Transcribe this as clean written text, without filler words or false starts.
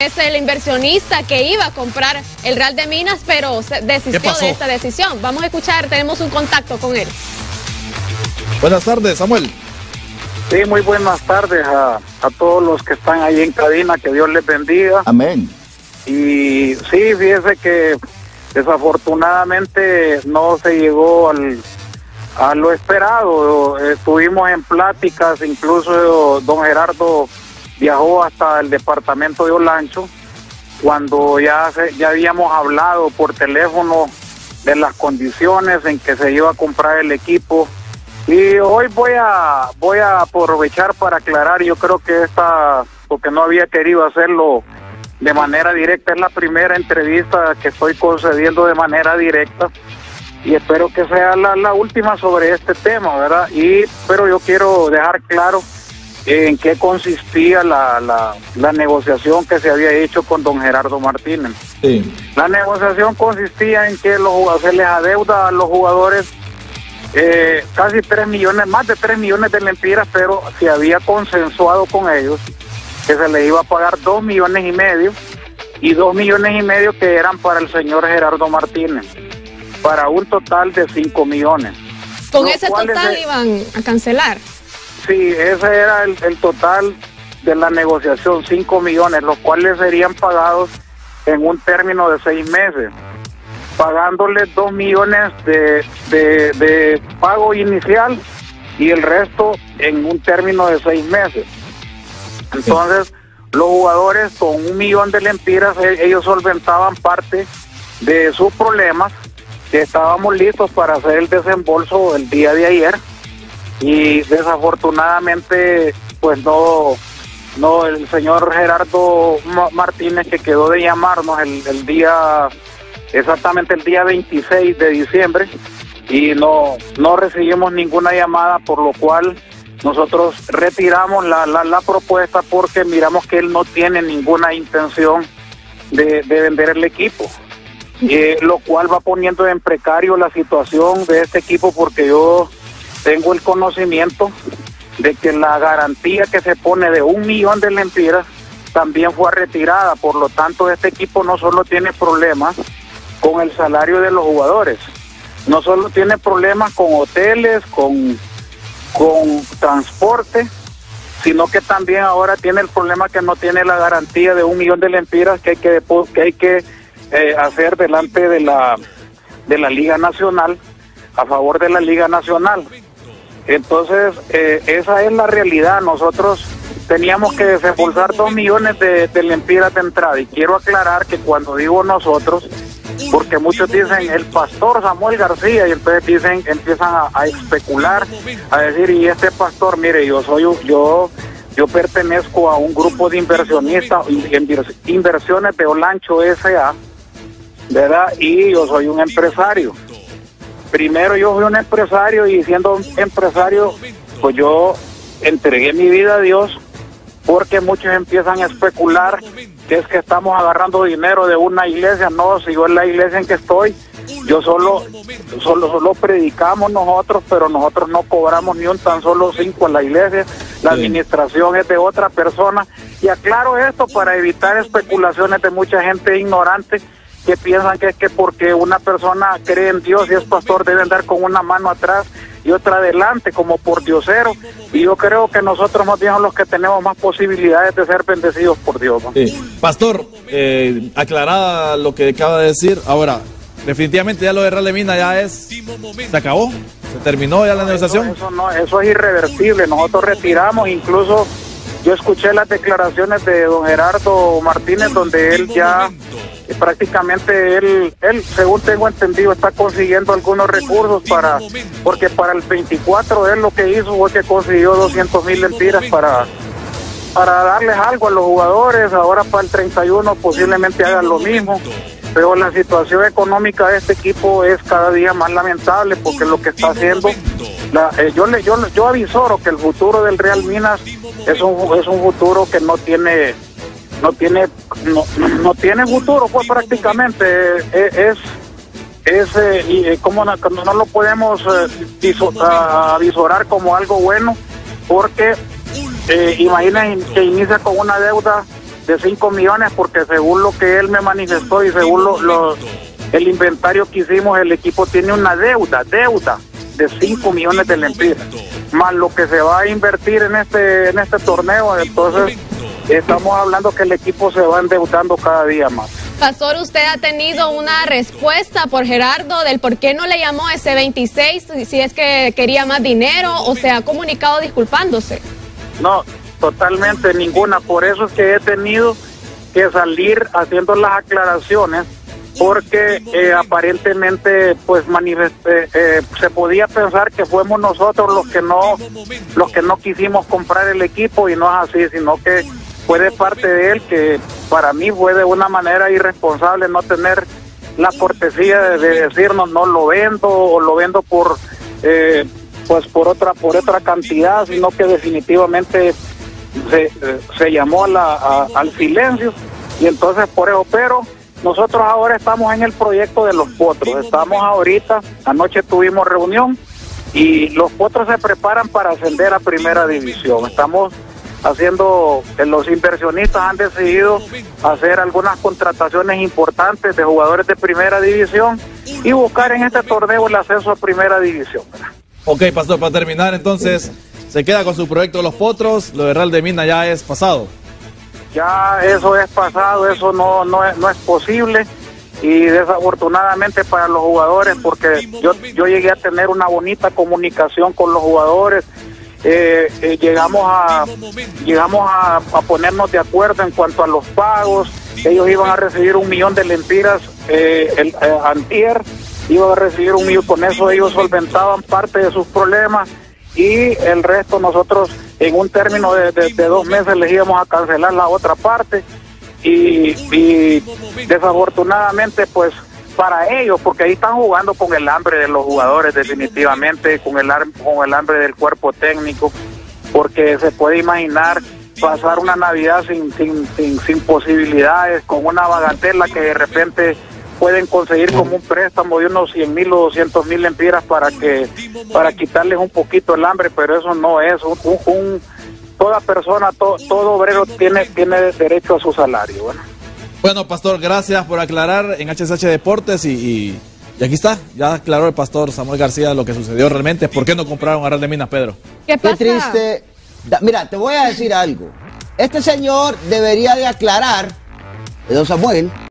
Es el inversionista que iba a comprar el Real de Minas, pero se desistió de esta decisión. Vamos a escuchar, tenemos un contacto con él. Buenas tardes, Samuel. Sí, muy buenas tardes a todos los que están ahí en cabina, que Dios les bendiga. Amén. Y sí, fíjese que desafortunadamente no se llegó a lo esperado. Estuvimos en pláticas, incluso don Gerardo viajó hasta el departamento de Olancho cuando ya habíamos hablado por teléfono de las condiciones en que se iba a comprar el equipo. Y hoy voy a aprovechar para aclarar, yo creo que esta, porque no había querido hacerlo de manera directa, es la primera entrevista que estoy concediendo de manera directa y espero que sea la última sobre este tema, ¿verdad? Pero yo quiero dejar claro en qué consistía la negociación que se había hecho con don Gerardo Martínez. Sí. La negociación consistía en que se les adeuda a los jugadores casi 3 millones, más de 3 millones de lempiras, pero se había consensuado con ellos que se les iba a pagar 2 millones y medio y 2 millones y medio que eran para el señor Gerardo Martínez, para un total de 5 millones. ¿Con ese total iban a cancelar? Sí, ese era el total de la negociación, 5 millones, los cuales serían pagados en un término de 6 meses, pagándoles 2 millones de pago inicial y el resto en un término de 6 meses. Entonces, los jugadores con 1 millón de lempiras, ellos solventaban parte de sus problemas, que estábamos listos para hacer el desembolso el día de ayer. Y desafortunadamente, pues no, el señor Gerardo Martínez, que quedó de llamarnos el día, exactamente el día 26 de diciembre, y no recibimos ninguna llamada, por lo cual nosotros retiramos la propuesta porque miramos que él no tiene ninguna intención de vender el equipo. Lo cual va poniendo en precario la situación de este equipo, porque yo tengo el conocimiento de que la garantía que se pone de 1 millón de lempiras también fue retirada. Por lo tanto, este equipo no solo tiene problemas con el salario de los jugadores, no solo tiene problemas con hoteles, con transporte, sino que también ahora tiene el problema que no tiene la garantía de 1 millón de lempiras que hay que hacer delante de la Liga Nacional, a favor de la Liga Nacional. Entonces, esa es la realidad. Nosotros teníamos que desembolsar 2 millones de lempiras de entrada, y quiero aclarar que cuando digo nosotros, porque muchos dicen el pastor Samuel García, y entonces empiezan a especular, a decir, y este pastor, mire, yo pertenezco a un grupo de inversionistas, Inversiones de Olancho S.A., ¿verdad? Y yo soy un empresario. Primero, yo fui un empresario, y siendo un empresario, pues yo entregué mi vida a Dios, porque muchos empiezan a especular que es que estamos agarrando dinero de una iglesia. No, si yo en la iglesia en que estoy, yo solo predicamos nosotros, pero nosotros no cobramos ni un tan solo 5 en la iglesia, la administración es de otra persona. Y aclaro esto para evitar especulaciones de mucha gente ignorante, que piensan que es que porque una persona cree en Dios y es pastor debe andar con una mano atrás y otra adelante, como por diosero. Y yo creo que nosotros, más bien, los que tenemos más posibilidades de ser bendecidos por Dios, ¿no? Sí. Pastor, aclarada lo que acaba de decir. Ahora, definitivamente ya lo de Ralevina ya es, se acabó, se terminó ya la negociación. Eso es irreversible. Nosotros retiramos, incluso yo escuché las declaraciones de don Gerardo Martínez, donde él ya prácticamente él, según tengo entendido, está consiguiendo algunos recursos porque para el 24 él lo que hizo fue que consiguió 200.000 lempiras para darles algo a los jugadores. Ahora para el 31 posiblemente hagan lo mismo, pero la situación económica de este equipo es cada día más lamentable, porque lo que está haciendo, yo avisoro que el futuro del Real Minas es un futuro que no tiene futuro, pues prácticamente es como no lo podemos avisorar como algo bueno, porque imaginen que inicia con una deuda de 5 millones porque según lo que él me manifestó y según el inventario que hicimos, el equipo tiene una deuda de 5 millones de lempiras, más lo que se va a invertir en este torneo. Entonces estamos hablando que el equipo se va endeudando cada día más. Pastor, usted ha tenido una respuesta por Gerardo del por qué no le llamó a ese 26, si es que quería más dinero, o se ha comunicado disculpándose. No, totalmente ninguna. Por eso es que he tenido que salir haciendo las aclaraciones, porque aparentemente pues se podía pensar que fuimos nosotros los que no quisimos comprar el equipo, y no es así, sino que fue de parte de él, que para mí fue de una manera irresponsable no tener la cortesía de decirnos no lo vendo, o lo vendo por pues por otra cantidad, sino que definitivamente se llamó al silencio, y entonces por eso. Pero nosotros ahora estamos en el proyecto de Los Potros, estamos ahorita, anoche tuvimos reunión y Los Potros se preparan para ascender a Primera División. Estamos haciendo, los inversionistas han decidido hacer algunas contrataciones importantes de jugadores de Primera División y buscar en este torneo el ascenso a Primera División. Ok, pastor, para terminar entonces, se queda con su proyecto de Los Potros, lo de Real de Minas ya es pasado. Ya eso es pasado, eso no es posible, y desafortunadamente para los jugadores, porque yo llegué a tener una bonita comunicación con los jugadores, llegamos a ponernos de acuerdo en cuanto a los pagos. Ellos iban a recibir 1 millón de lempiras antier, iban a recibir 1 millón, con eso ellos solventaban parte de sus problemas, y el resto nosotros en un término de 2 meses les íbamos a cancelar la otra parte, y desafortunadamente pues para ellos, porque ahí están jugando con el hambre de los jugadores, definitivamente con el hambre del cuerpo técnico, porque se puede imaginar pasar una Navidad sin posibilidades, con una bagatela que de repente pueden conseguir como un préstamo de unos 100,000 o 200,000 lempiras para quitarles un poquito el hambre, pero eso no es toda persona, todo obrero tiene derecho a su salario. Bueno, pastor, gracias por aclarar en HSH Deportes, y aquí está, ya aclaró el pastor Samuel García lo que sucedió realmente. ¿Por qué no compraron a Real de Minas, Pedro? ¿Qué pasa? Qué triste. Mira, te voy a decir algo. Este señor debería de aclarar, don Samuel,